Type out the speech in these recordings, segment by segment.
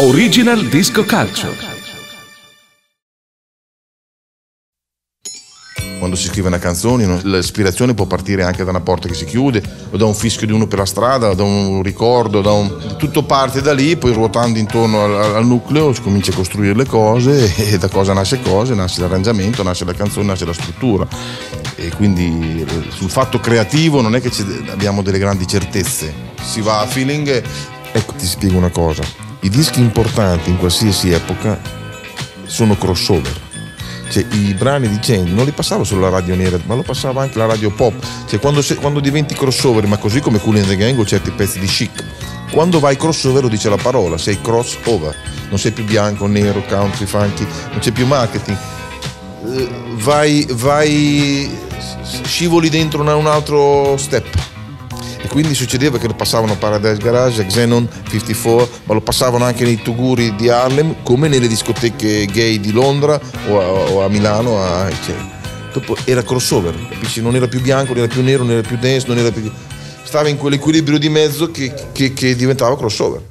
Original Disco Culture. Quando si scrive una canzone, l'ispirazione può partire anche da una porta che si chiude, o da un fischio di uno per la strada, o da un ricordo, tutto parte da lì, poi ruotando intorno al nucleo si comincia a costruire le cose, e da cosa, nasce l'arrangiamento, nasce la canzone, nasce la struttura. E quindi sul fatto creativo non è che abbiamo delle grandi certezze, si va a feeling. E... ecco, ti spiego una cosa, i dischi importanti in qualsiasi epoca sono crossover. Cioè, i brani di Change non li passava solo la radio nera, ma lo passava anche la radio pop. Cioè, quando diventi crossover, ma così come Kool and the Gang o certi pezzi di Chic, quando vai crossover, lo dice la parola, sei crossover, non sei più bianco, nero, country, funky, non c'è più marketing, scivoli dentro un altro step. E quindi succedeva che lo passavano a Paradise Garage, a Xenon, 54, ma lo passavano anche nei tuguri di Harlem, come nelle discoteche gay di Londra o a Milano. Dopo era crossover, capisci? Non era più bianco, non era più nero, non era più dance, non era più... stava in quell'equilibrio di mezzo che diventava crossover.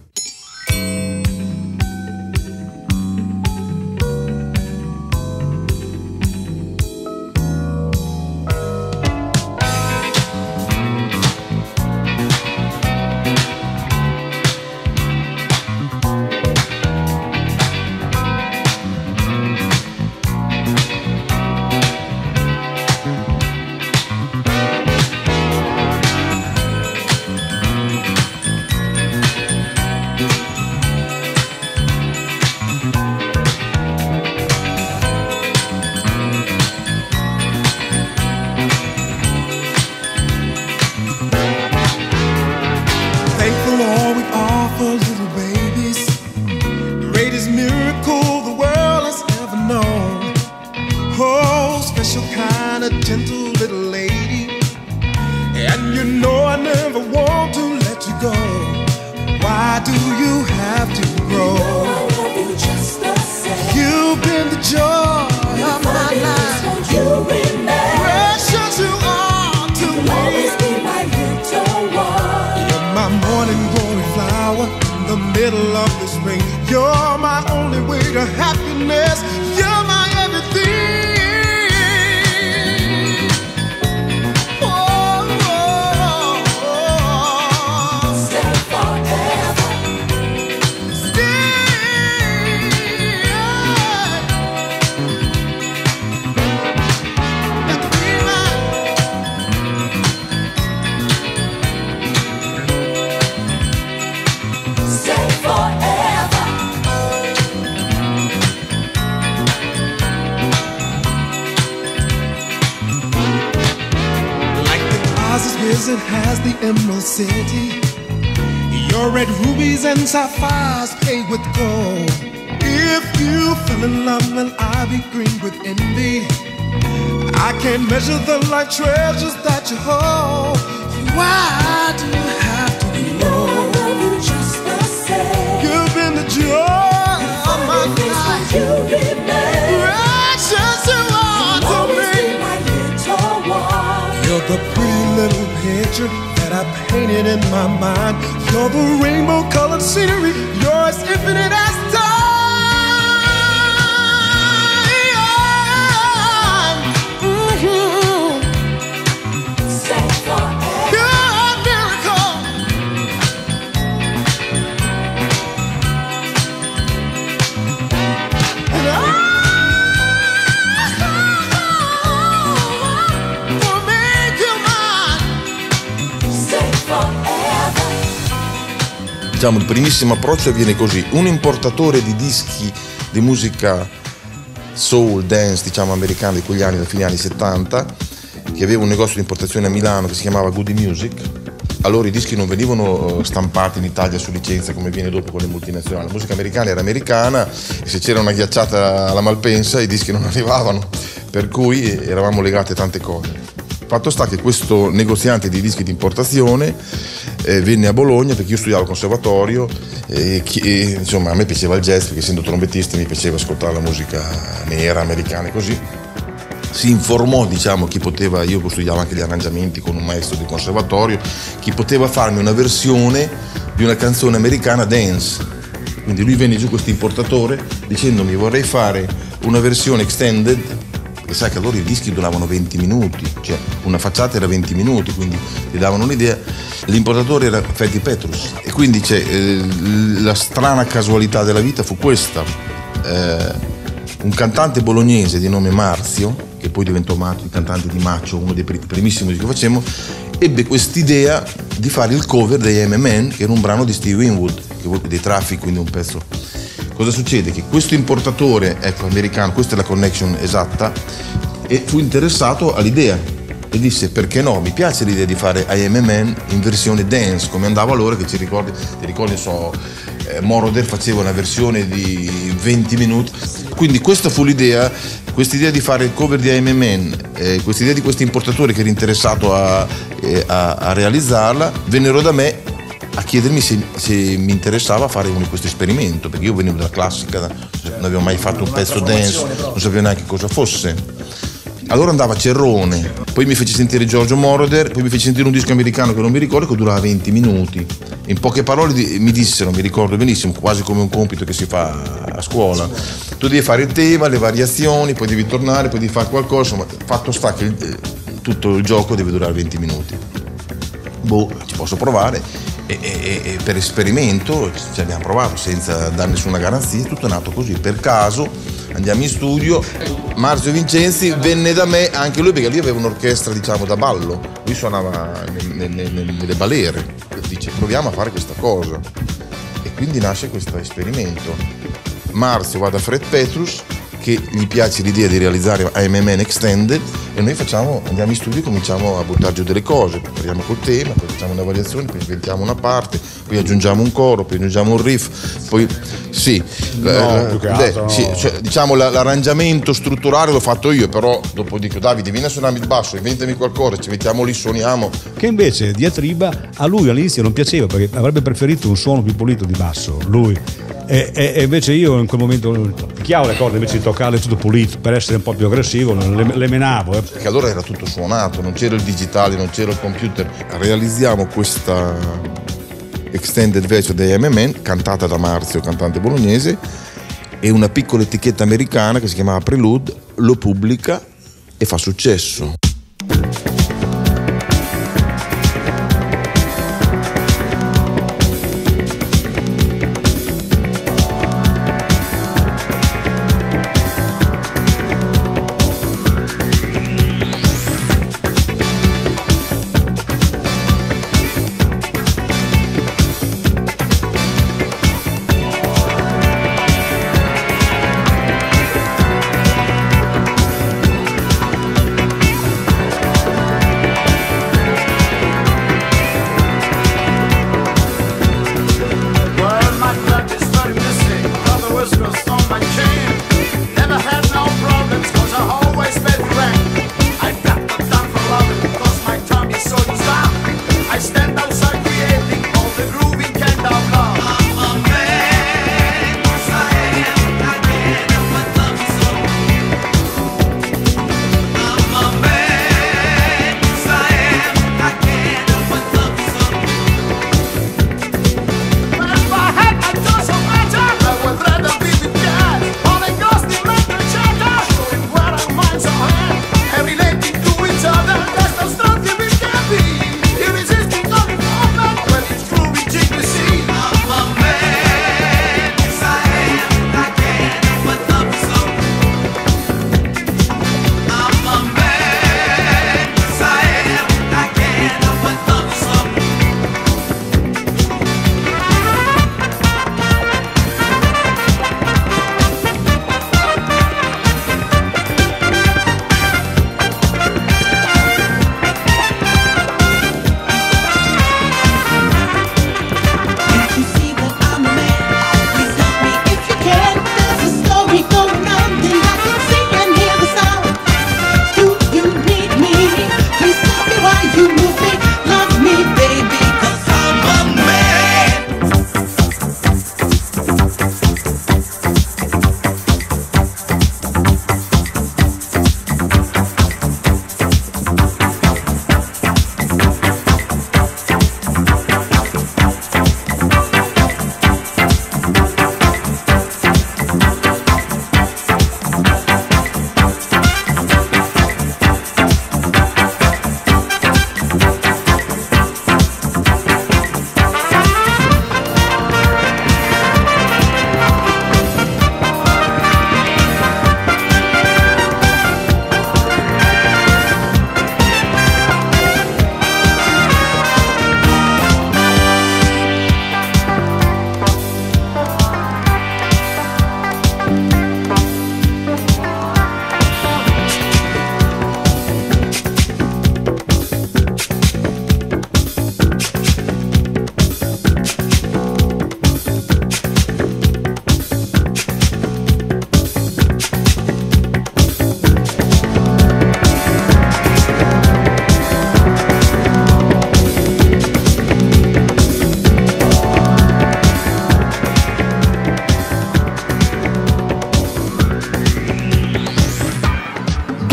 Diciamo, il primissimo approccio avviene così: un importatore di dischi di musica soul, dance, diciamo americana di quegli anni, da fine anni 70, che aveva un negozio di importazione a Milano che si chiamava Goody Music. Allora i dischi non venivano stampati in Italia su licenza come viene dopo con le multinazionali, la musica americana era americana, e se c'era una ghiacciata alla Malpensa i dischi non arrivavano, per cui eravamo legati a tante cose. Fatto sta che questo negoziante di dischi di importazione venne a Bologna, perché io studiavo al conservatorio e insomma a me piaceva il jazz, perché essendo trombettista mi piaceva ascoltare la musica nera, americana e così. Si informò, diciamo, chi poteva, io studiavo anche gli arrangiamenti con un maestro di conservatorio, chi poteva farmi una versione di una canzone americana dance. Quindi lui venne giù, questo importatore, dicendomi: vorrei fare una versione extended, e sai che allora i dischi duravano 20 minuti, cioè una facciata era 20 minuti, quindi ti davano un'idea. L'importatore era Freddy Petrus, e quindi la strana casualità della vita fu questa. Un cantante bolognese di nome Marzio, che poi diventò il cantante di Macho, uno dei primissimi che facemmo, ebbe quest'idea di fare il cover dei M&M, che era un brano di Steve Winwood, che dei Traffic, quindi un pezzo. Cosa succede? Che questo importatore, ecco, americano, questa è la connection esatta, e fu interessato all'idea e disse: perché no, mi piace l'idea di fare I M&M in versione dance, come andava allora, che ti ricordi, so, Moroder faceva una versione di 20 minuti. Quindi questa fu l'idea, quest'idea di fare il cover di I M&M, quest'idea di questo importatore che era interessato a realizzarla, vennero da me a chiedermi se mi interessava fare questo esperimento, perché io venivo dalla classica, non avevo mai fatto un pezzo dance, non sapevo neanche cosa fosse. Allora andava Cerrone, poi mi fece sentire Giorgio Moroder, poi mi fece sentire un disco americano che non mi ricordo, che durava 20 minuti. In poche parole mi dissero, mi ricordo benissimo, quasi come un compito che si fa a scuola: tu devi fare il tema, le variazioni, poi devi tornare, poi devi fare qualcosa, ma fatto sta che tutto il gioco deve durare 20 minuti. Boh, ci posso provare, e per esperimento ci abbiamo provato senza dare nessuna garanzia, tutto è nato così, per caso. Andiamo in studio, Marzio Vincenzi venne da me anche lui, perché lui aveva un'orchestra, diciamo, da ballo, lui suonava nelle balere, dice: proviamo a fare questa cosa, e quindi nasce questo esperimento. Marzio va da Fred Petrus, che gli piace l'idea di realizzare AMMN Extended, e noi andiamo in studio e cominciamo a buttare giù delle cose, proviamo col tema, poi facciamo una variazione, poi inventiamo una parte, poi aggiungiamo un coro, poi aggiungiamo un riff, poi sì, diciamo l'arrangiamento strutturale l'ho fatto io, però dopo dico: Davide, vieni a suonarmi il basso, inventami qualcosa, ci mettiamo lì, suoniamo. Che invece diatriba a lui all'inizio non piaceva, perché avrebbe preferito un suono più pulito di basso, lui. E invece io in quel momento picchiavo le corde invece di toccare tutto pulito, per essere un po' più aggressivo le menavo. Perché allora era tutto suonato, non c'era il digitale, non c'era il computer. Realizziamo questa extended version dei M&M, cantata da Marzio, cantante bolognese, e una piccola etichetta americana che si chiamava Prelude lo pubblica e fa successo.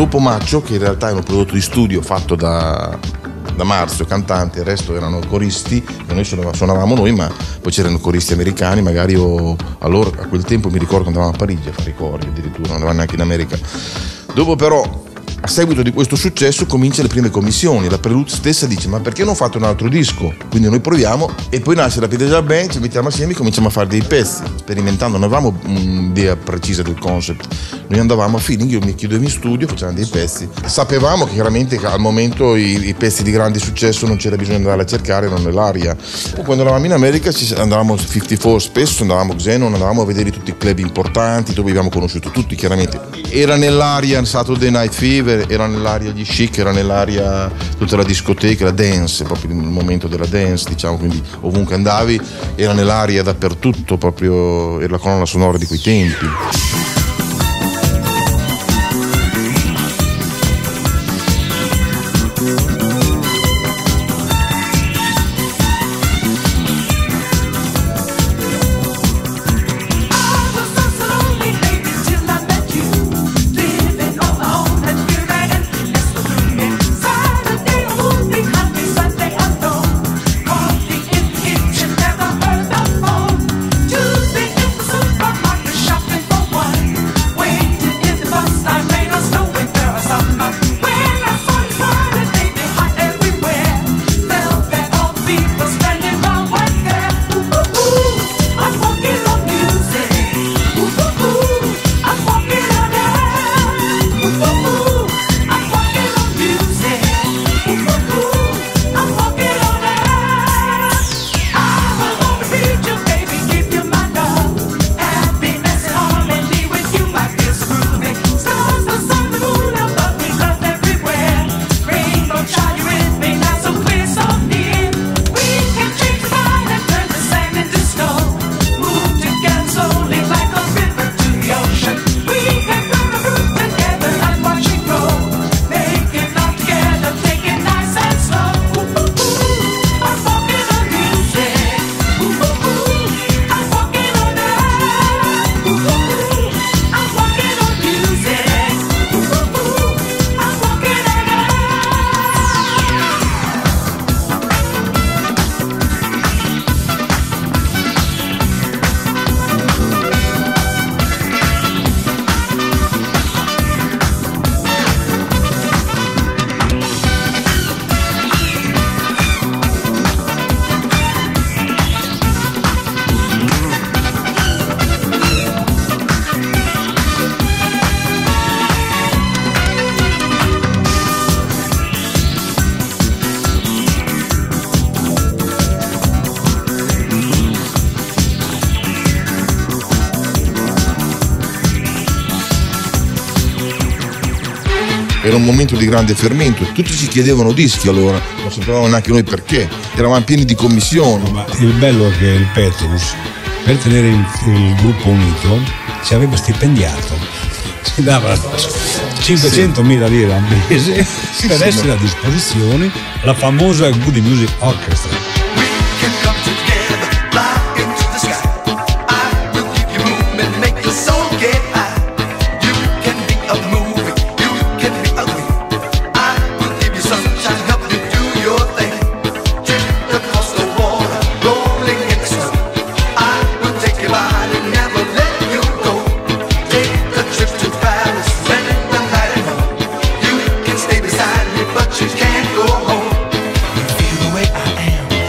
dopo Macho, che in realtà è un prodotto di studio fatto da Marzio, cantante, il resto erano coristi, e noi suonavamo noi, ma poi c'erano coristi americani, magari, o allora a quel tempo mi ricordo andavamo a Parigi a fare i cori, addirittura non andavamo neanche in America. Dopo però, a seguito di questo successo, cominciano le prime commissioni, la Prelude stessa dice: ma perché non fate un altro disco? Quindi noi proviamo, e poi nasce la Piedra Band, ci mettiamo assieme e cominciamo a fare dei pezzi, sperimentando, non avevamo un'idea precisa del concept, noi andavamo a feeling, io mi chiudevo in studio, facevamo dei pezzi, sapevamo che chiaramente al momento i pezzi di grande successo non c'era bisogno di andare a cercare, non nell'aria. Poi quando eravamo in America andavamo 54 spesso, andavamo Xenon, andavamo a vedere tutti i club importanti, dove abbiamo conosciuto tutti, chiaramente era nell'aria Saturday Night Fever, era nell'aria gli chic, era nell'aria tutta la discoteca, la dance, proprio il momento della dance, diciamo, quindi ovunque andavi era nell'aria dappertutto, proprio era la colonna sonora di quei tempi. Era un momento di grande fermento, tutti ci chiedevano dischi allora, non sapevamo neanche noi perché, eravamo pieni di commissioni. Ma il bello è che il Petrus, per tenere il gruppo unito, ci aveva stipendiato, ci dava 500.000 lire al mese per essere a disposizione la famosa Goody Music Orchestra. But you can't go home. You feel the way I am.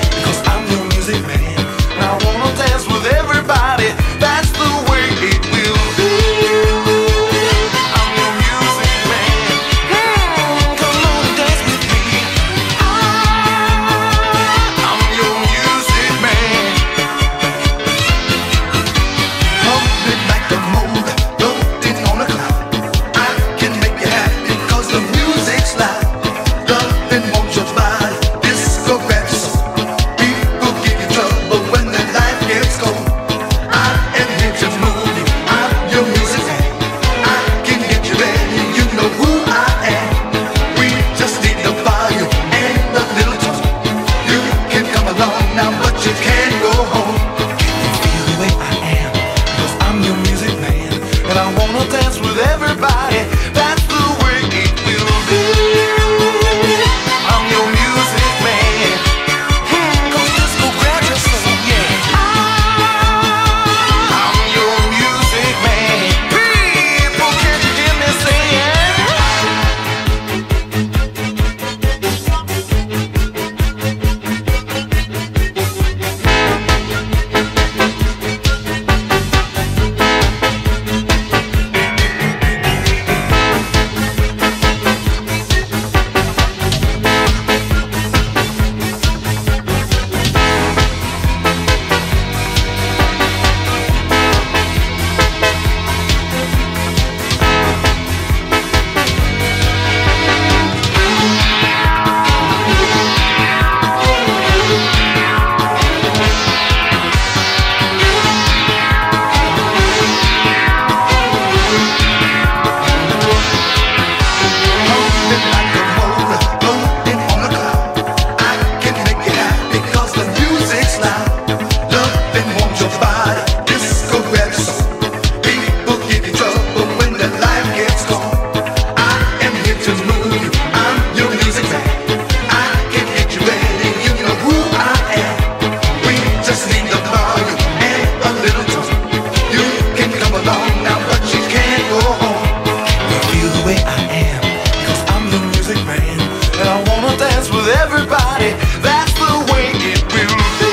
dance with everybody. That's the way it will be.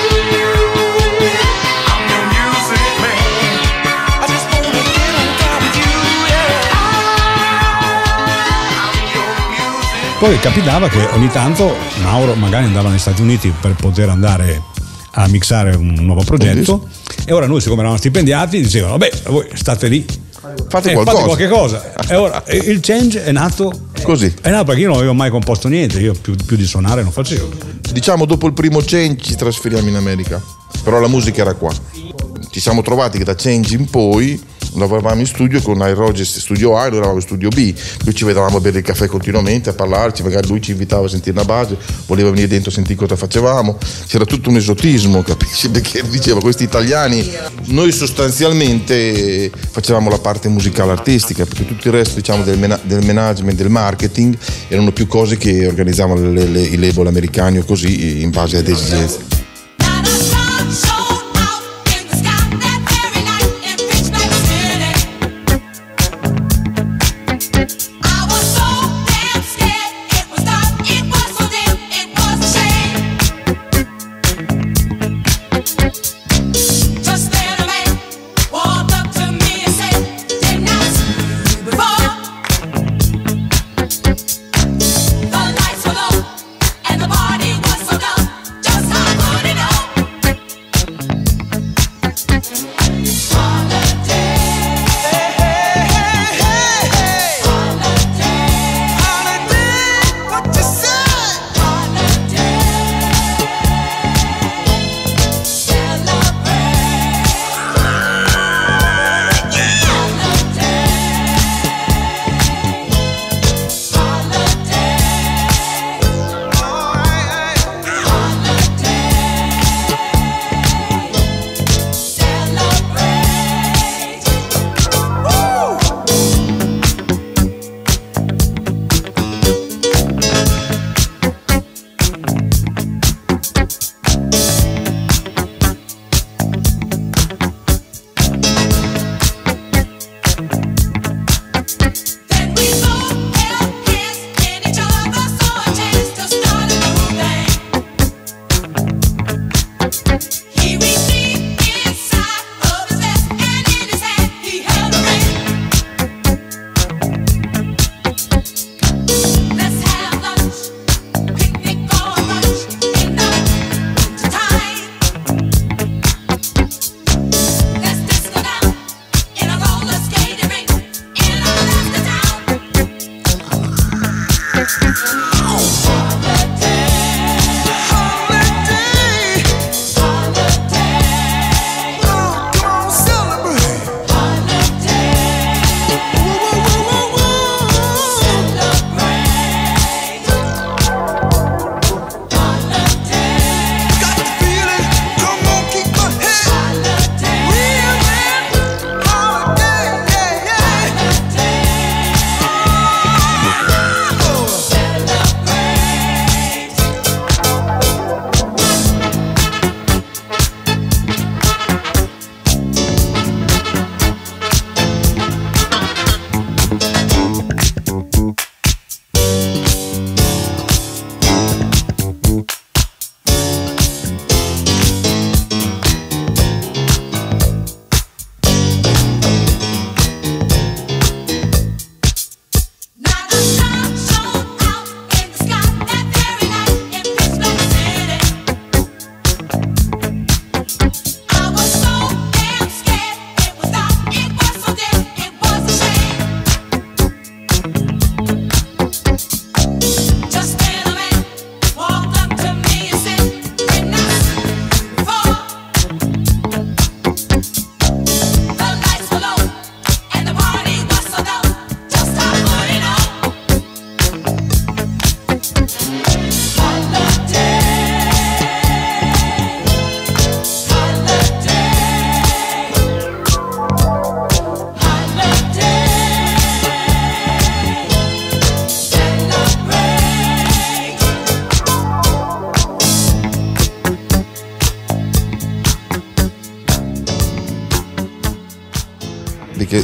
I'm your music man. I just wanna get on top of you, yeah. I'm your music. Poi capitava che ogni tanto Mauro magari andava negli Stati Uniti per poter andare a mixare un nuovo progetto, e ora noi, siccome eravamo stipendiati, dicevano vabbè, voi state lì, fate qualche cosa. E ora il Change è nato così. È nato perché io non avevo mai composto niente, io più di suonare non facevo. Diciamo dopo il primo Change ci trasferiamo in America, però la musica era qua. Ci siamo trovati che da Change in poi lavoravamo in studio con I Rogers Studio A, noi eravamo in Studio B, noi ci vedevamo a bere il caffè continuamente, a parlarci, magari lui ci invitava a sentire una base, voleva venire dentro a sentire cosa facevamo, c'era tutto un esotismo, capisci? Perché diceva questi italiani, noi sostanzialmente facevamo la parte musicale artistica, perché tutto il resto, diciamo, del management, del marketing, erano più cose che organizzavano i label americani o così, in base ad esigenze.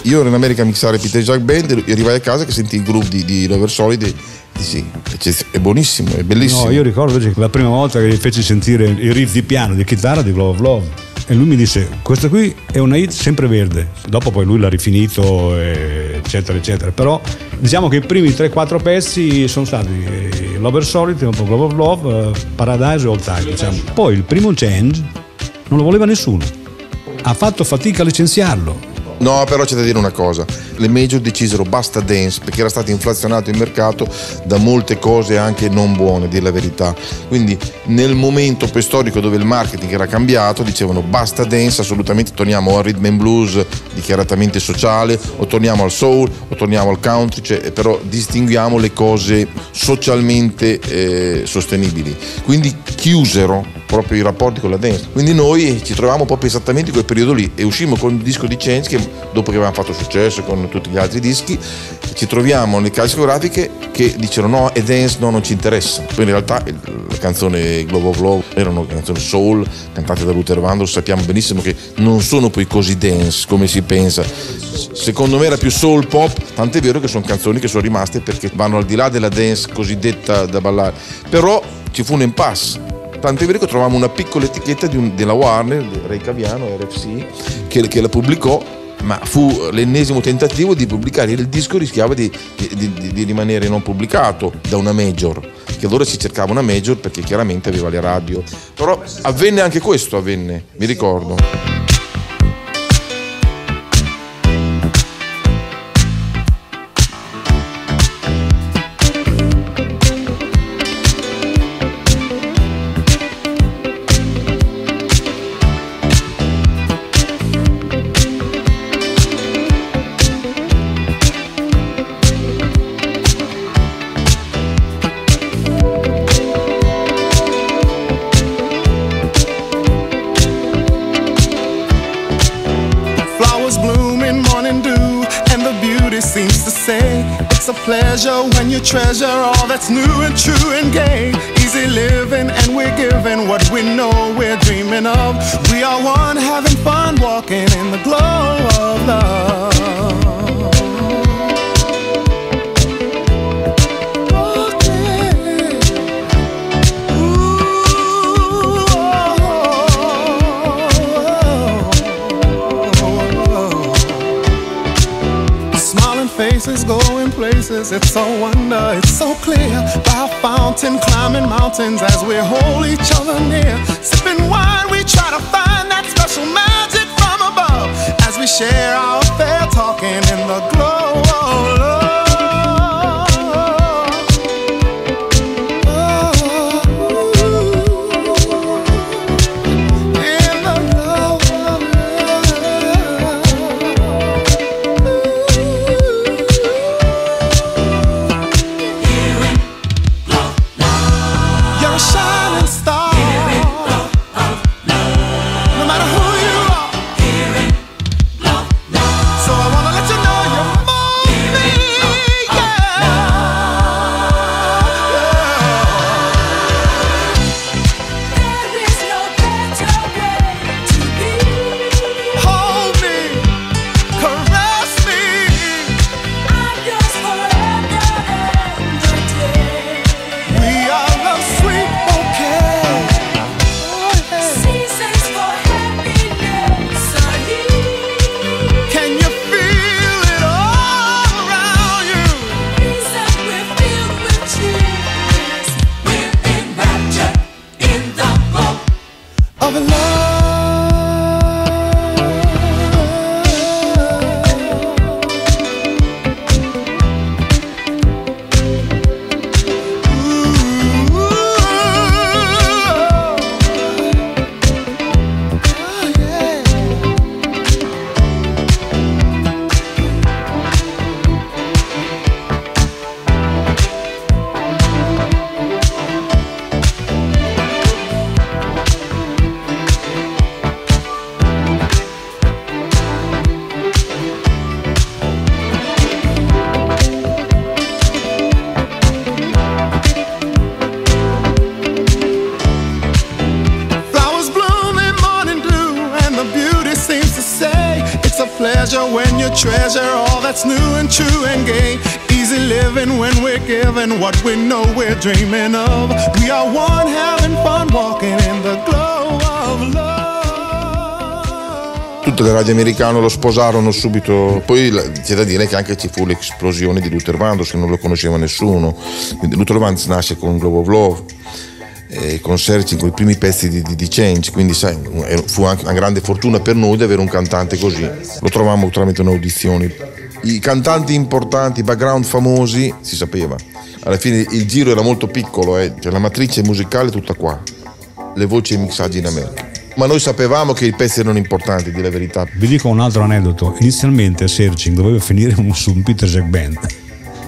Io ero in America a mixare Peter Jacques Band e arrivai a casa che sentii il groove di Lover Solid sì, è buonissimo, è bellissimo. No, io ricordo che la prima volta che gli feci sentire il riff di piano, di chitarra di Blow of Love, e lui mi disse: questa qui è una hit sempreverde. Dopo poi lui l'ha rifinito, eccetera eccetera, però diciamo che i primi 3-4 pezzi sono stati Lover Solid, Blow of Love, Paradise e Old Time, diciamo. Poi il primo Change non lo voleva nessuno, ha fatto fatica a licenziarlo. No, però c'è da dire una cosa, le major decisero basta dance perché era stato inflazionato il mercato da molte cose anche non buone, a dire la verità. Quindi nel momento storico dove il marketing era cambiato dicevano basta dance, assolutamente torniamo al rhythm and blues dichiaratamente sociale, o torniamo al soul o torniamo al country, cioè, però distinguiamo le cose socialmente sostenibili. Quindi chiusero proprio i rapporti con la dance, quindi noi ci trovavamo proprio esattamente in quel periodo lì e uscimmo con il disco di Change, che dopo che avevamo fatto successo con tutti gli altri dischi, ci troviamo nelle case discografiche che dicono no, è dance, no, non ci interessa. Poi in realtà la canzone Glow of Love era una canzone soul cantata da Luther Vandross, sappiamo benissimo che non sono poi così dance come si pensa, secondo me era più soul pop, tant'è vero che sono canzoni che sono rimaste perché vanno al di là della dance cosiddetta da ballare. Però ci fu un impasse, tant'è vero che trovavamo una piccola etichetta della Warner, Ray Caviano, RFC, che la pubblicò, ma fu l'ennesimo tentativo di pubblicare. Il disco rischiava di rimanere non pubblicato da una major, che allora si cercava una major perché chiaramente aveva le radio. Però avvenne anche questo, mi ricordo. When you treasure all that's new and true and gay, easy living and we're giving what we know we're dreaming of. We are one, having fun, walking in the glow of love. Walking. Ooh, oh, oh, oh. Smiling faces go places, it's so wonder, it's so clear. By a fountain, climbing mountains as we hold each other near. Sipping wine, we try to find that special magic from above as we share our affair, talking in the glow of love. Treasure all that's new and true and gay, easy easy living when we're given what we know we're dreaming of. We are one having fun walking in the glow of love. Tutte le radio americane lo sposarono subito. Poi c'è da dire che anche ci fu l'esplosione di Luther Vandross, che non lo conosceva nessuno. Luther Vandross nasce con Globe of Love, con Searching, con i primi pezzi di Change, quindi sai, fu anche una grande fortuna per noi di avere un cantante così. Lo trovammo tramite un'audizione. I cantanti importanti, i background famosi, si sapeva. Alla fine il giro era molto piccolo, cioè la matrice musicale è tutta qua, le voci e i mixaggi in America. Ma noi sapevamo che i pezzi erano importanti, di la verità. Vi dico un altro aneddoto. Inizialmente Searching doveva finire su un Peter Jacques Band.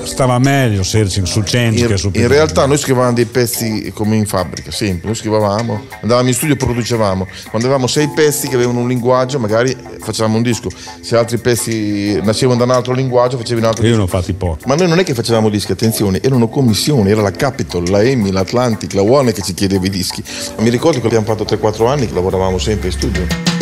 Stava meglio Searching su Change che su Peter. In realtà noi scrivevamo dei pezzi come in fabbrica, sempre. Noi scrivevamo, andavamo in studio e producevamo. Quando avevamo 6 pezzi che avevano un linguaggio, magari facevamo un disco. Se altri pezzi nascevano da un altro linguaggio, facevi un altro disco. Io ne ho fatti pochi. Ma noi non è che facevamo dischi, attenzione, erano commissioni, era la Capitol, la Emmy, l'Atlantic, la Warner che ci chiedeva i dischi. Mi ricordo che abbiamo fatto 3-4 anni che lavoravamo sempre in studio.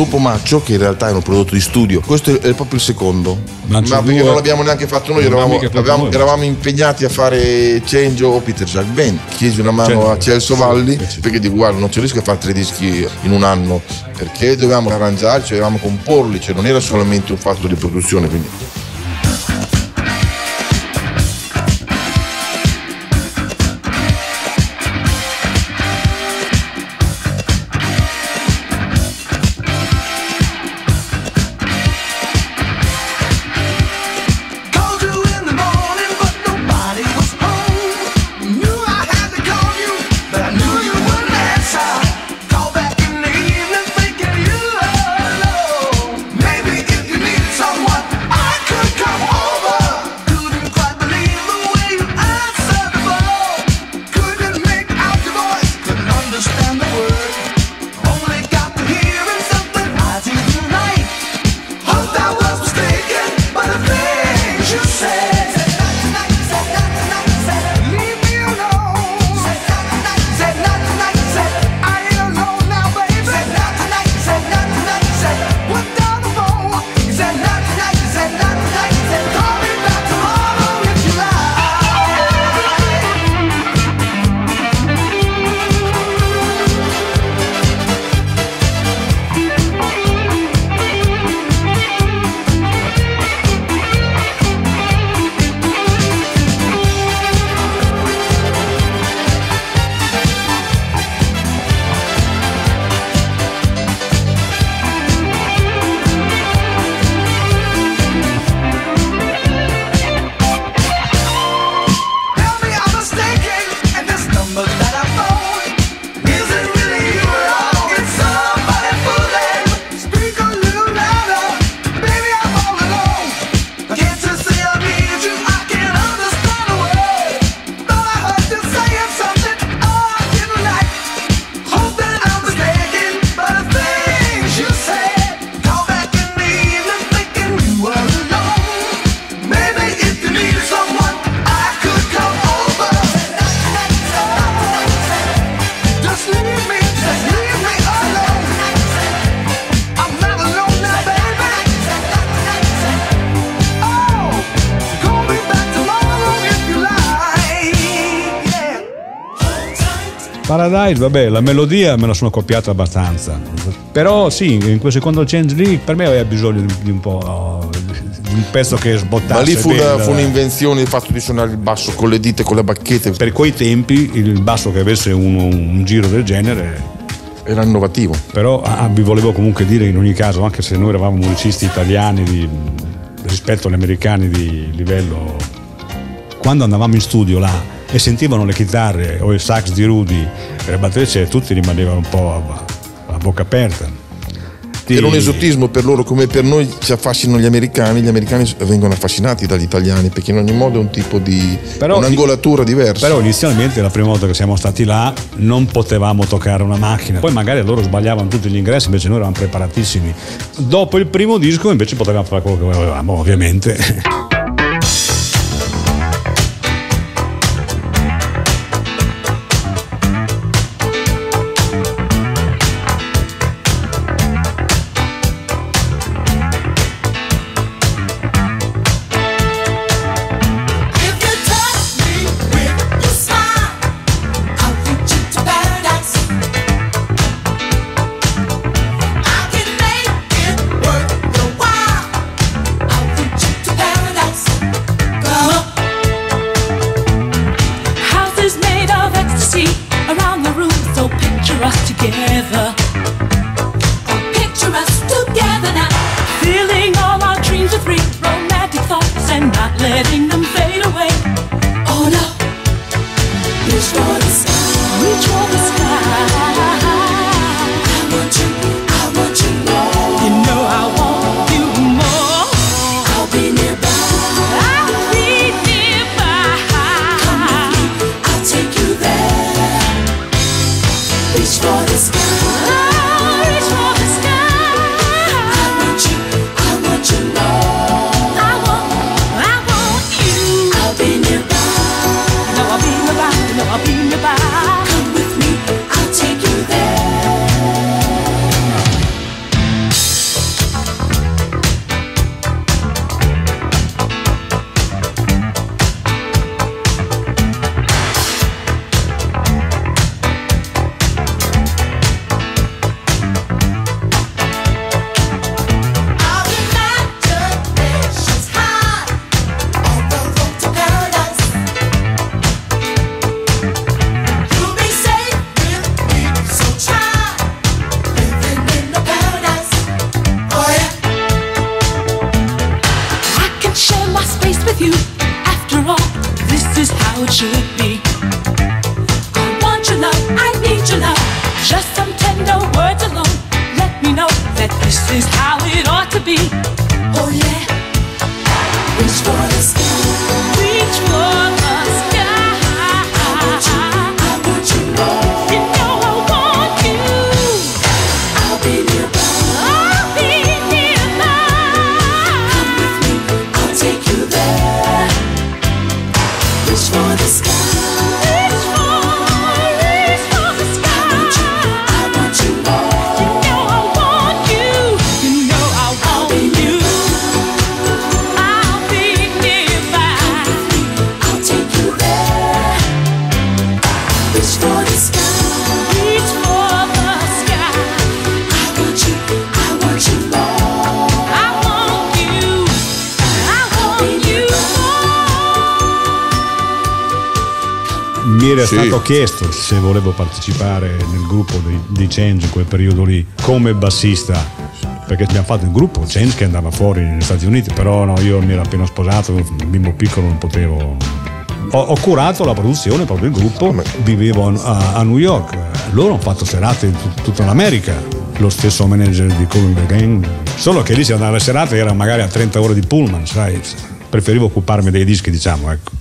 dopo Macho, che in realtà è un prodotto di studio. Questo è proprio il secondo. Macho, ma perché non l'abbiamo neanche fatto noi, eravamo impegnati a fare Change o Peter Jacques Band. Chiesi una mano a Celso Valli, perché dico guarda, non ci riesco a fare 3 dischi in un anno, perché dovevamo arrangiarci, dovevamo comporli, cioè non era solamente un fatto di produzione, quindi. Paradise, vabbè, la melodia me la sono copiata abbastanza, però sì, in quel secondo Change lì per me aveva bisogno di un po', no, di un pezzo che sbottasse. Ma lì fu un'invenzione, il fatto di suonare il basso con le dita, con le bacchette. Per quei tempi il basso che avesse un giro del genere era innovativo. Però vi volevo comunque dire, in ogni caso, anche se noi eravamo musicisti italiani rispetto agli americani di livello, quando andavamo in studio là e sentivano le chitarre o il sax di Rudy e la batteria, tutti rimanevano un po' a bocca aperta. Era un esotismo per loro, come per noi ci affascinano gli americani vengono affascinati dagli italiani, perché in ogni modo è un tipo di un'angolatura diversa. Però inizialmente la prima volta che siamo stati là non potevamo toccare una macchina, poi magari loro sbagliavano tutti gli ingressi, invece noi eravamo preparatissimi. Dopo il primo disco invece potevamo fare quello che volevamo, ovviamente. For the sky. how it should be. I want your love, I need your love. Just some tender words alone. Let me know that this is how it ought to be. Oh yeah. Reach for the sky. Reach for the sky. I want you more. You know I want you. I'll be nearby. Mi era stato chiesto se volevo partecipare nel gruppo di Change in quel periodo lì come bassista, perché abbiamo fatto il gruppo Change che andava fuori negli Stati Uniti, però no, io mi ero appena sposato, un bimbo piccolo, non potevo. Ho curato la produzione, proprio il gruppo, vivevo a New York, loro hanno fatto serate in tutta l'America, lo stesso manager di Kool and the Gang, solo che lì si andava alle serate, era magari a 30 ore di pullman, sai, preferivo occuparmi dei dischi, diciamo, ecco.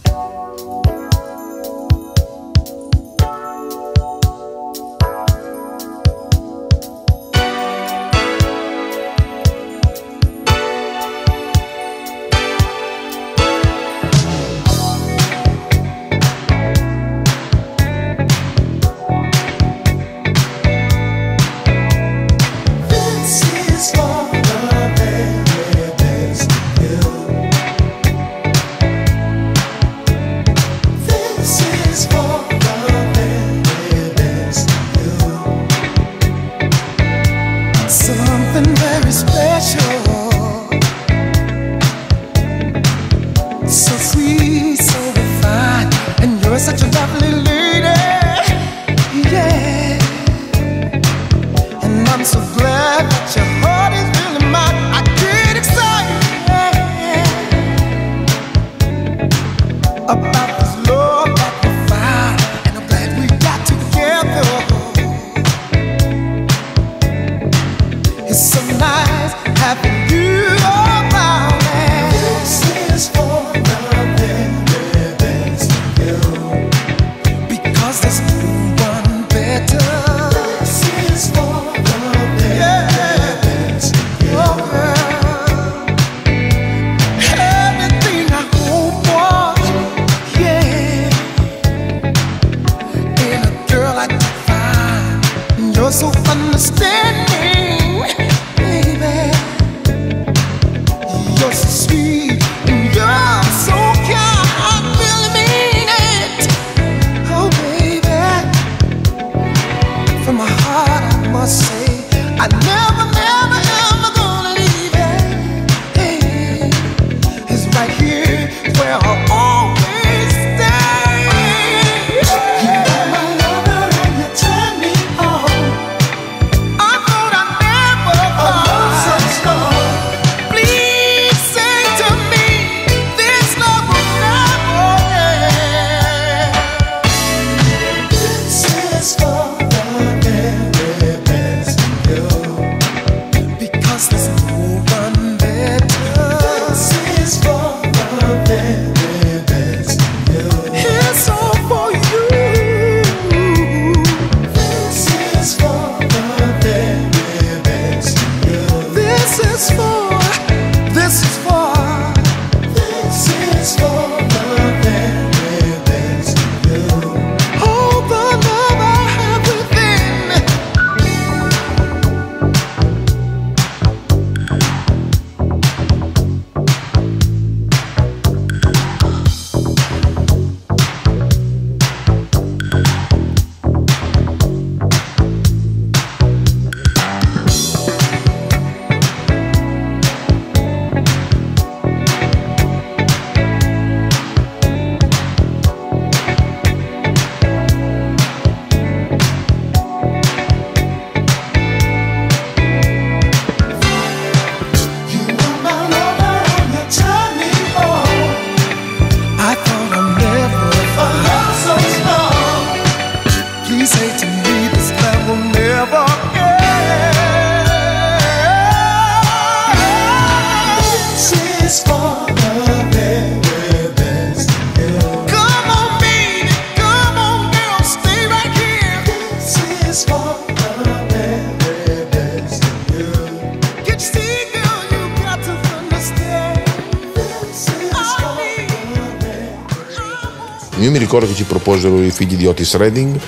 Io mi ricordo che ci proposero i figli di Otis Redding.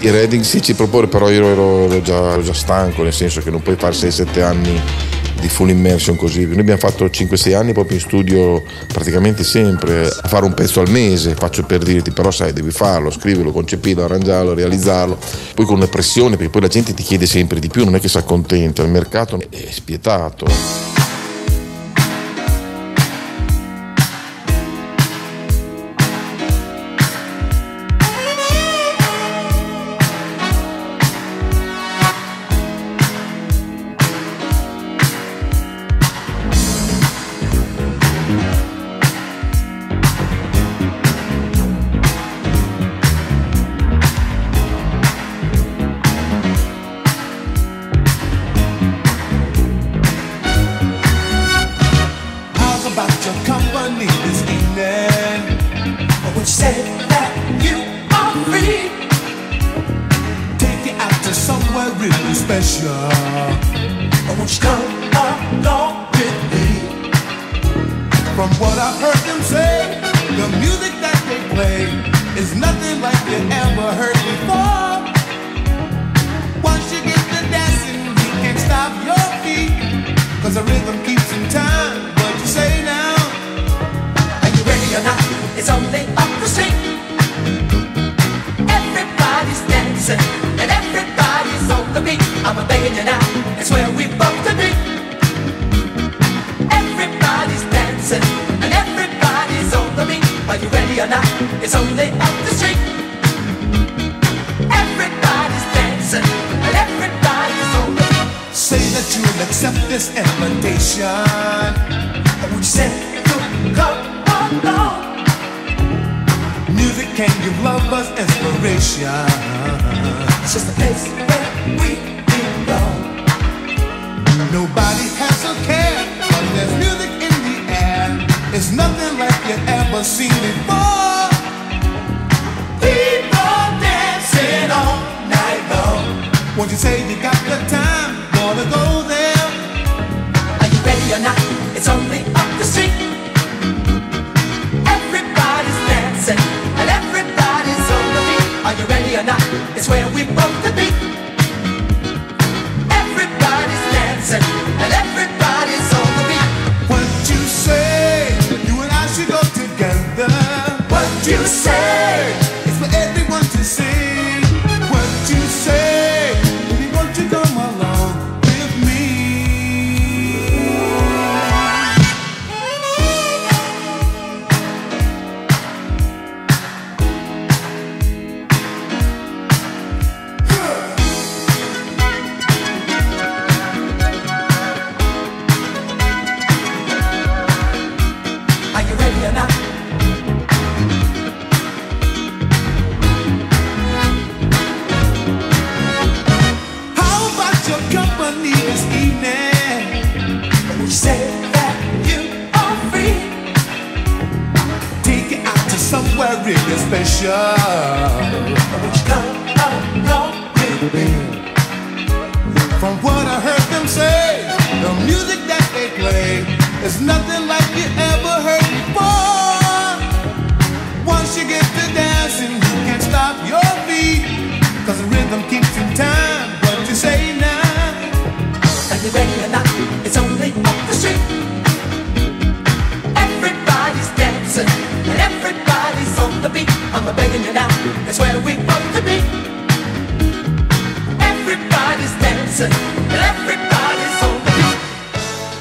I Redding sì ci propose, però io ero già stanco, nel senso che non puoi fare 6-7 anni di full immersion così. Noi abbiamo fatto 5-6 anni proprio in studio praticamente sempre, a fare un pezzo al mese, faccio per dirti, però sai, devi farlo, scriverlo, concepirlo, arrangiarlo, realizzarlo, poi con una pressione, perché poi la gente ti chiede sempre di più, non è che si accontenta, il mercato è spietato.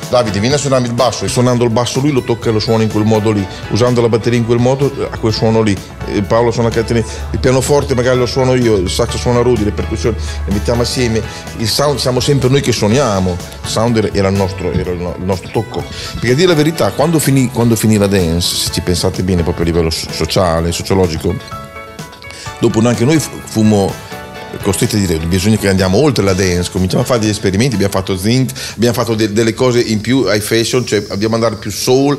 Davide viene a suonare il basso e suonando il basso lui lo tocca e lo suona in quel modo lì, usando la batteria in quel modo, a quel suono lì. Paolo suona il pianoforte, magari lo suono io, il sax suona Rudy, le percussioni le mettiamo assieme. Il sound siamo sempre noi che suoniamo, il sound era il nostro tocco. Perché a dire la verità, quando finì la dance, se ci pensate bene proprio a livello sociale, sociologico, dopo neanche noi fummo costretti a dire bisogna che andiamo oltre la dance, cominciamo a fare degli esperimenti, abbiamo fatto zinc, abbiamo fatto delle cose in più ai fashion, cioè abbiamo andato più soul.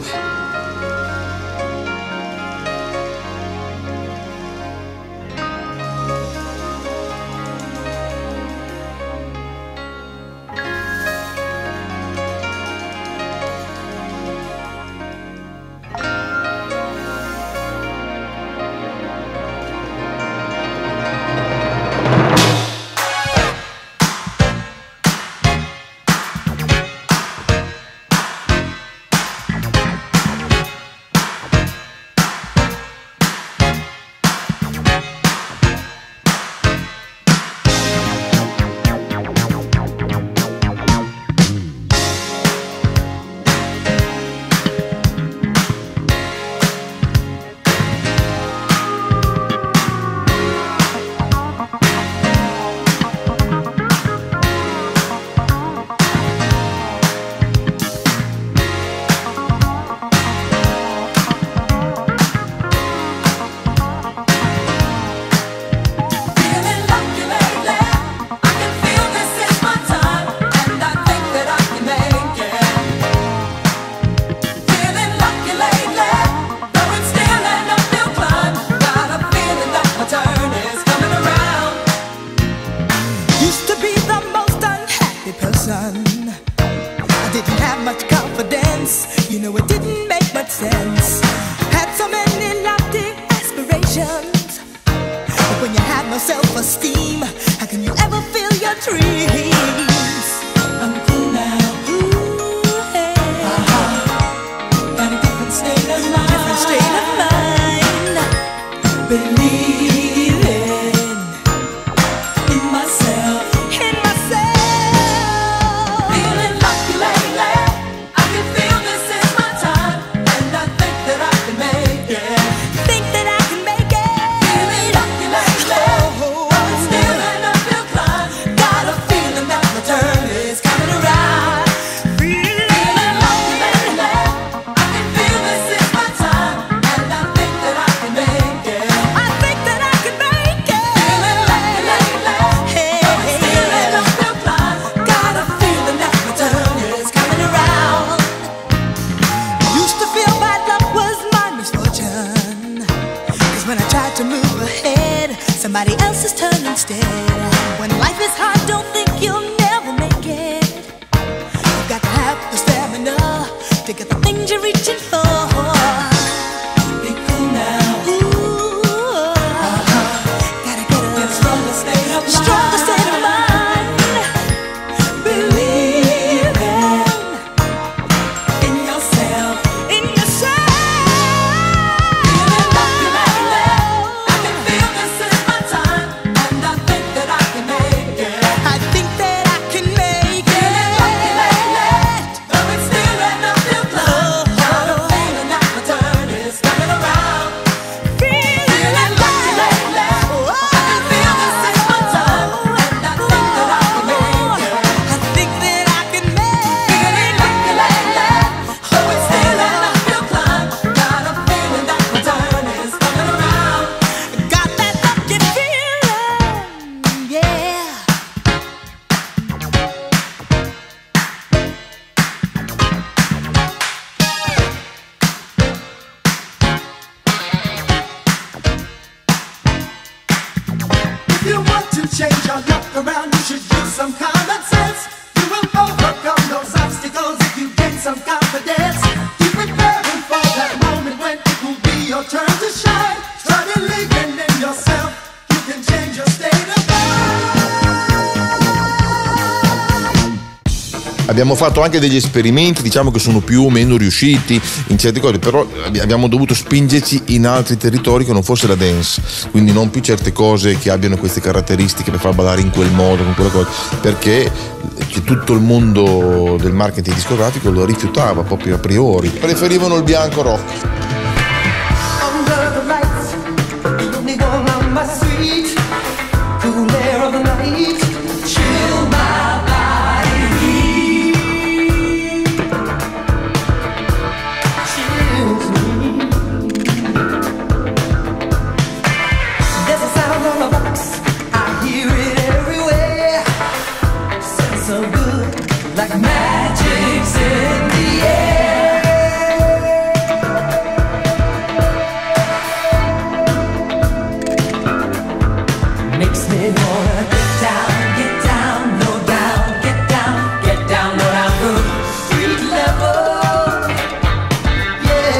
when you have no self-esteem? How can you ever feel your dreams? I'm cool now. Ooh, hey. Uh-huh. Got a different state of mind. Different state of mind. Believing in myself. In myself. Feeling lucky lately. I can feel this is my time, and I think that I can make it. Think that I can make it. Feeling lucky lately. I'm still in a uphill climb. Got a feeling that my turn is coming around. Feeling lucky lately. I can feel this is my time, and I think that I can make it. I think that I can make it. Feeling lucky lately. Hey, I'm still in a uphill climb. Got a feeling that my turn is coming around. Used to feel my luck was my misfortune, 'cause when I tried to move ahead, somebody else's turn instead. When life is hard, don't think you'll never make it. You've got to have the stamina to get the things you're reaching for. Be cool now. Ooh, gotta get a stronger state of mind. Stronger state of mind. Believing in yourself. In yourself. Feeling lucky lately. I can feel this is my time, and I think that I can make it. I think that I can make Feeling lucky lately. it. Though it's still an uphill climb, got a feeling that my turn is coming around. Feeling lucky lately. I can feel this is my time, and I think that I can make it. I think that I can make it. Feeling lucky lately. Though it's still an uphill climb, got a feeling that my turn is coming around. Got that lucky feeling, yeah. If you want to change your luck around, you should use some common sense. You will overcome those obstacles if you gain some confidence. Keep preparing for that moment when it will be your turn to shine. Start believing in yourself. You can change your state of mind. Abbiamo fatto anche degli esperimenti, diciamo che sono più o meno riusciti in certe cose, però abbiamo dovuto spingerci in altri territori che non fosse la dance, quindi non più certe cose che abbiano queste caratteristiche per far ballare in quel modo, con quella cosa, perché che tutto il mondo del marketing discografico lo rifiutava proprio a priori. Preferivano il bianco rock. Under the lights, niggle on my street, cool air of the night, chill my body, chills me. There's a sound on the box, I hear it everywhere. Sounds so good, like magic's in the air. Makes me wanna get down, low down, get down, get down, low down, good street level. Yeah,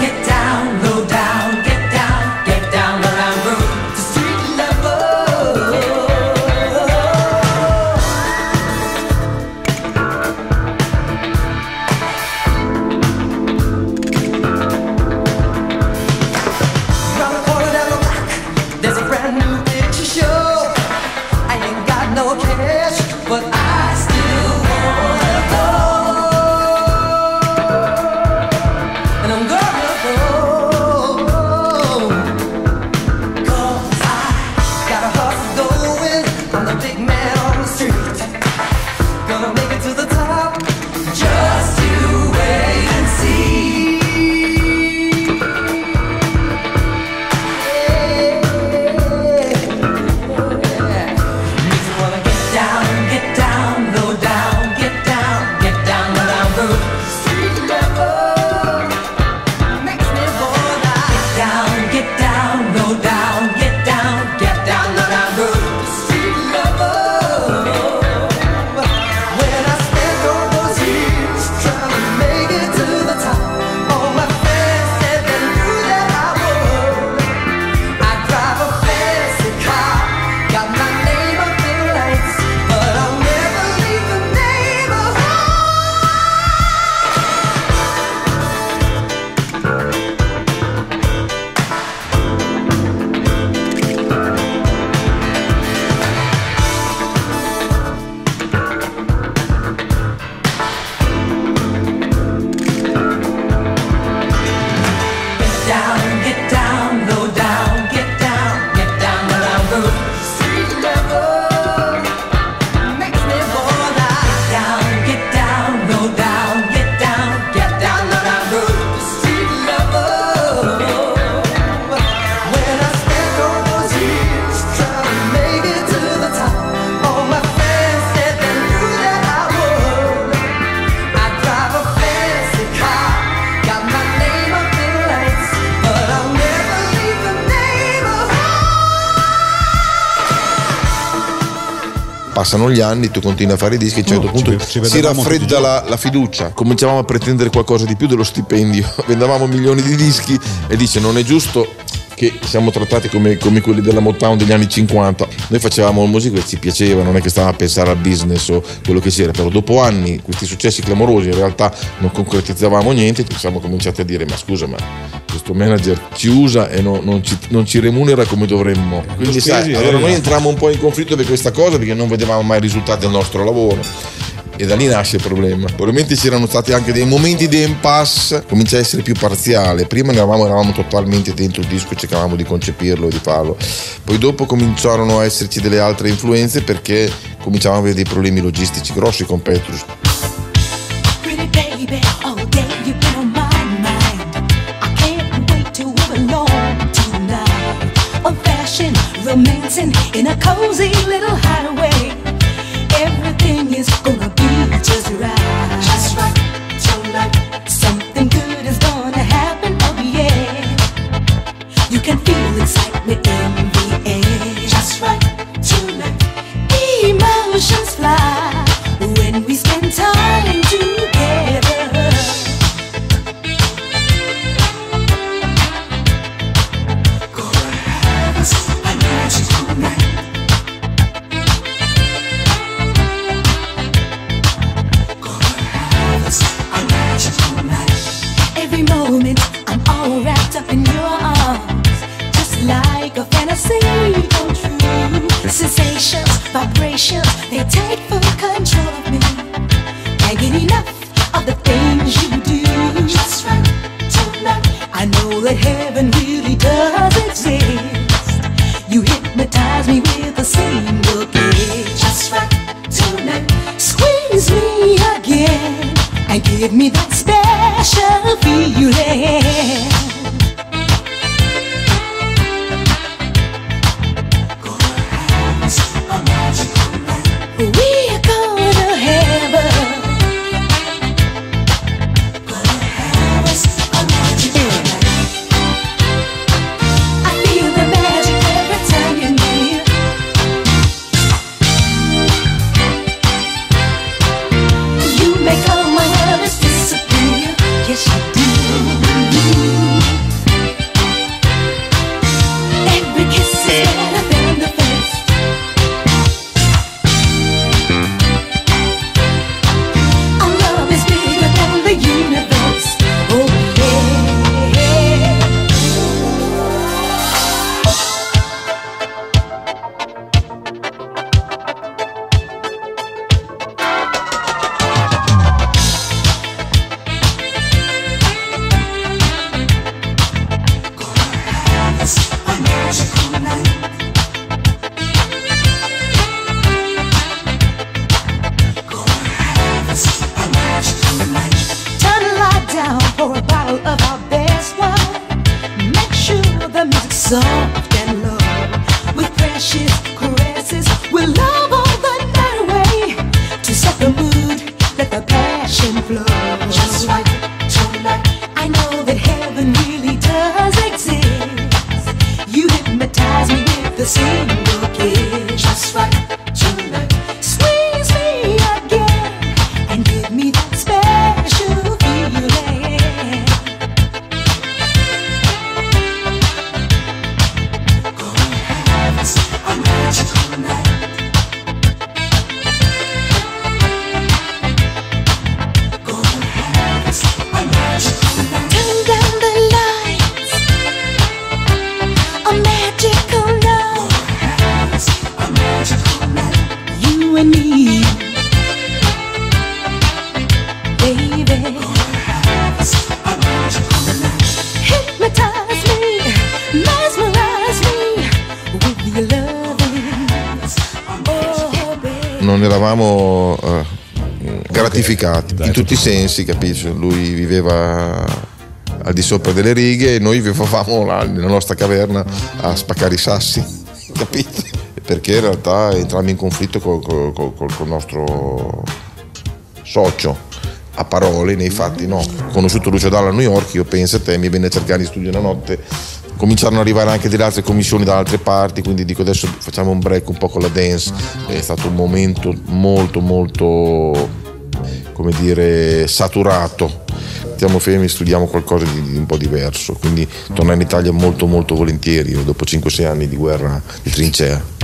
get down, low down, get down, get down, low down, good street level. Round a corner down the block, there's a brand new picture show. I ain't got no cash, but I still wanna go. And I'm gonna go, 'cause I got a hustle going. I'm the big man on the street, gonna make it to the top. Just you wait and see. Yeah. passano gli anni, tu continui a fare i dischi, a un certo punto si raffredda la fiducia, cominciavamo a pretendere qualcosa di più dello stipendio, vendavamo milioni di dischi e dice non è giusto che siamo trattati come quelli della Motown degli anni 50. Noi facevamo musica che ci piaceva, non è che stavamo a pensare al business o quello che c'era, però dopo anni questi successi clamorosi in realtà non concretizzavamo niente, siamo cominciati a dire ma scusa, ma questo manager ci usa e non ci remunera come dovremmo. Quindi sai, allora noi entrammo un po' in conflitto per questa cosa perché non vedevamo mai risultati del nostro lavoro. E da lì nasce il problema. Probabilmente c'erano stati anche dei momenti di impasse. Comincia a essere più parziale. Prima eravamo totalmente dentro il disco e cercavamo di concepirlo e di farlo. Poi dopo cominciarono a esserci delle altre influenze perché cominciavamo a avere dei problemi logistici grossi con Petrus. In tutti i sensi, capisci? Lui viveva al di sopra delle righe e noi vivevamo là nella nostra caverna a spaccare i sassi, capito? Perché in realtà entrammo in conflitto col nostro socio, a parole, nei fatti no. Conosciuto Lucio Dalla a New York, io penso a te, mi venne a cercare in studio una notte cominciarono ad arrivare anche delle altre commissioni da altre parti, quindi dico adesso facciamo un break un po' con la dance. È stato un momento molto molto, come dire, saturato. Stiamo fermi e studiamo qualcosa di un po' diverso, quindi tornare in Italia molto molto volentieri dopo 5-6 anni di guerra di trincea.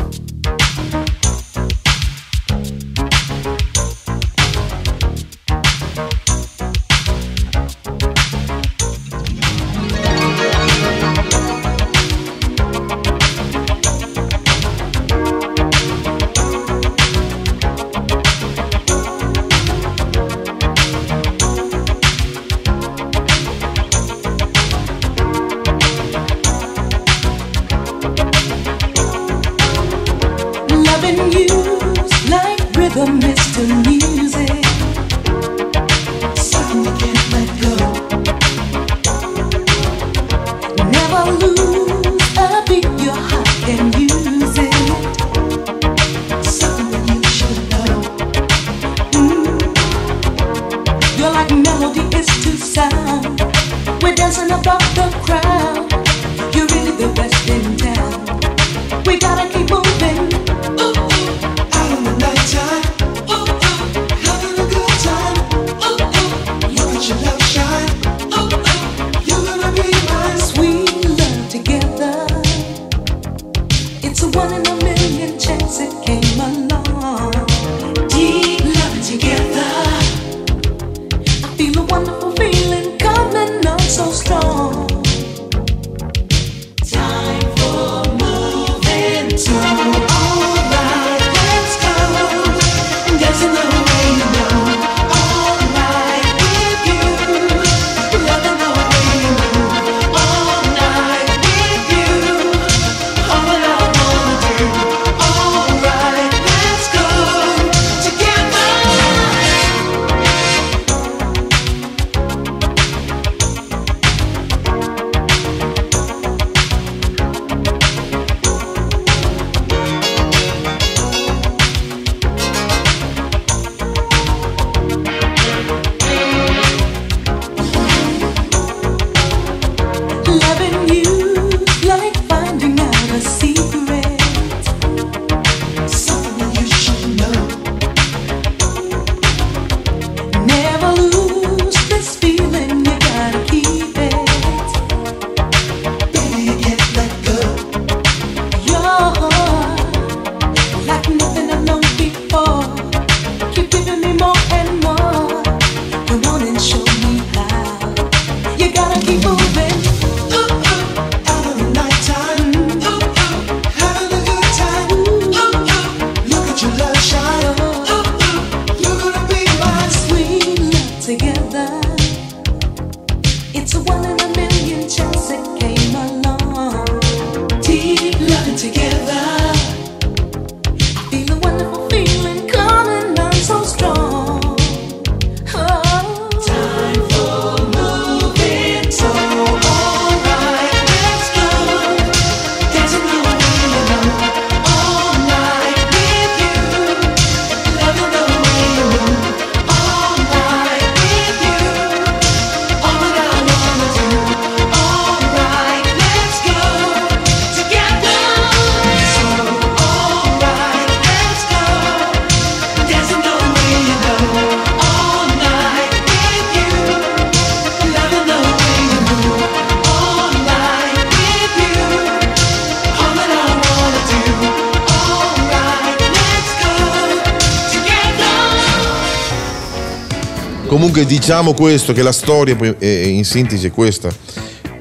Comunque diciamo questo, che la storia in sintesi è questa: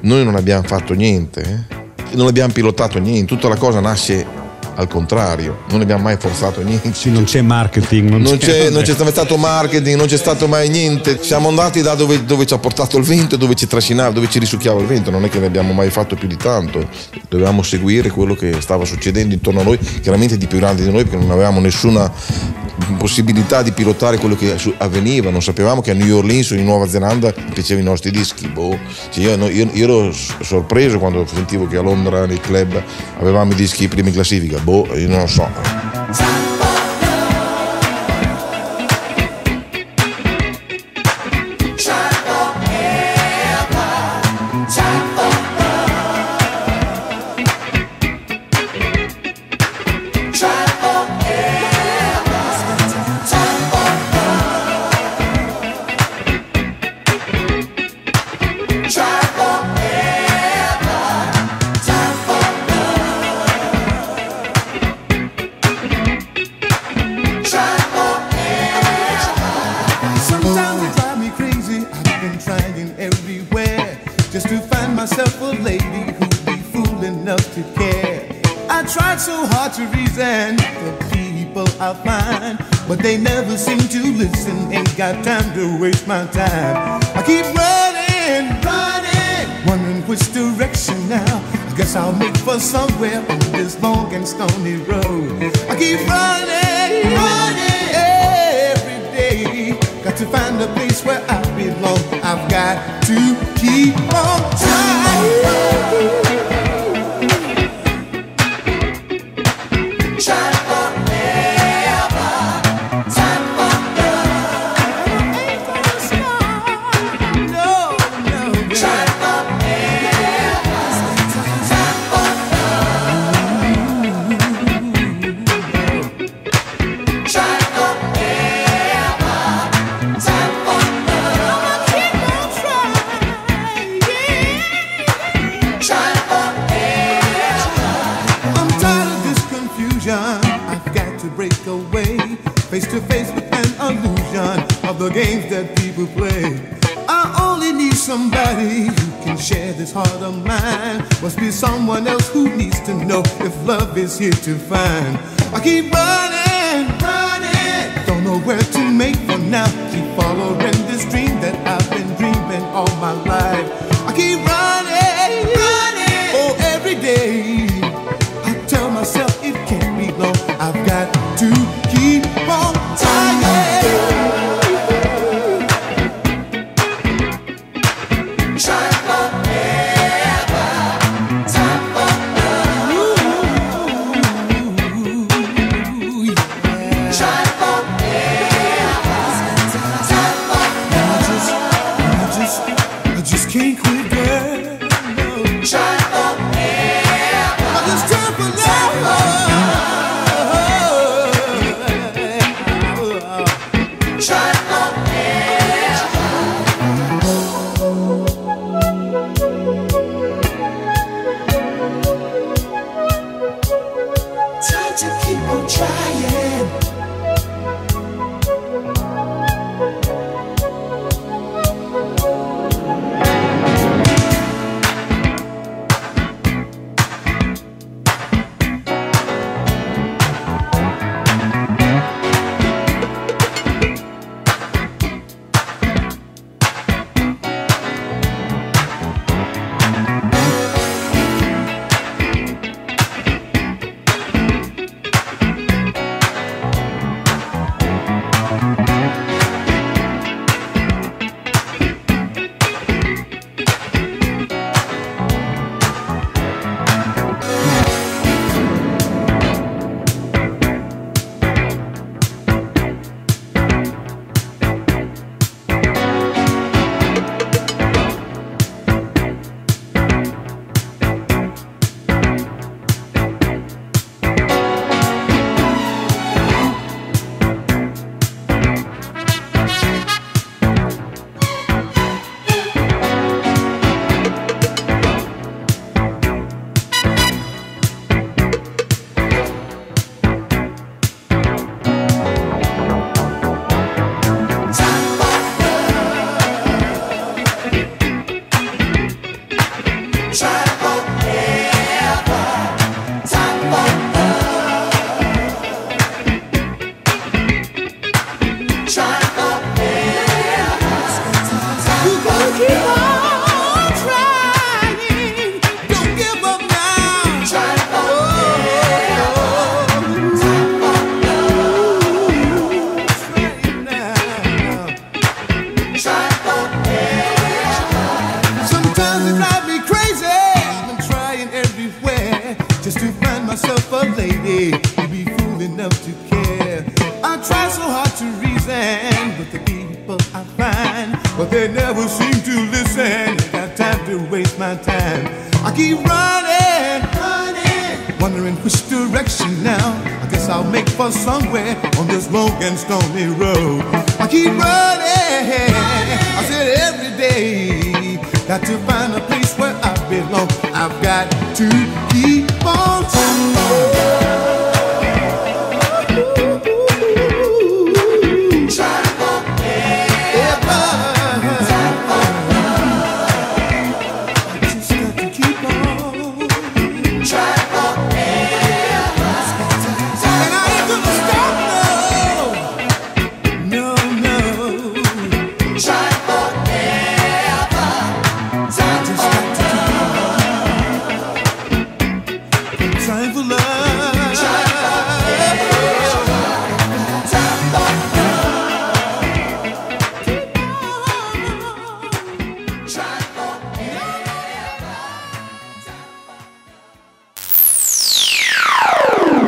noi non abbiamo fatto niente, non abbiamo pilotato niente, tutta la cosa nasce al contrario, non abbiamo mai forzato niente. Sì, non c'è marketing, non c'è stato marketing, non c'è stato mai niente, siamo andati da dove ci ha portato il vento, dove ci trascinava, dove ci risucchiava il vento, non è che ne abbiamo mai fatto più di tanto, dovevamo seguire quello che stava succedendo intorno a noi, chiaramente di più grandi di noi perché non avevamo nessuna possibilità di pilotare quello che avveniva, non sapevamo che a New Orleans o in Nuova Zelanda piacevano i nostri dischi, boh. Cioè io ero sorpreso quando sentivo che a Londra nei club avevamo i dischi primi in classifica, boh, io non lo so. I tried so hard to reason the people I find, but they never seem to listen. Ain't got time to waste my time. I keep running, running, wondering which direction now. I guess I'll make for somewhere on this long and stony road. I keep running, running every day. Got to find a place where I belong. I've got to keep on trying. The games that people play. I only need somebody who can share this heart of mine. Must be someone else who needs to know if love is here to find. I keep running, running. Don't know where to make for now. Keep following this dream that I've been dreaming all my life. I keep running, running. Oh, every day I tell myself it can't be long. I've got to keep on trying. Try for me.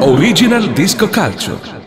Original Disco Culture.